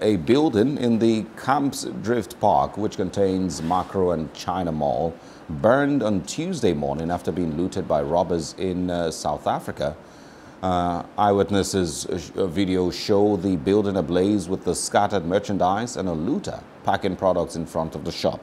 A building in the Campsdrift Park, which contains Makro and China Mall, burned on Tuesday morning after being looted by robbers in South Africa. Eyewitnesses' video show the building ablaze with the scattered merchandise and a looter packing products in front of the shop.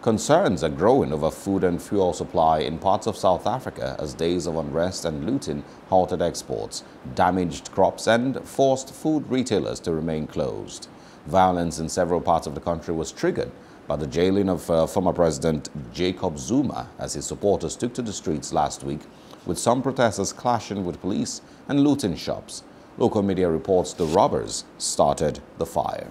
Concerns are growing over food and fuel supply in parts of South Africa as days of unrest and looting halted exports, damaged crops and forced food retailers to remain closed. Violence in several parts of the country was triggered by the jailing of former President Jacob Zuma as his supporters took to the streets last week, with some protesters clashing with police and looting shops. Local media reports the robbers started the fire.